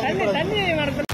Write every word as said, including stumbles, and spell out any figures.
Saudara,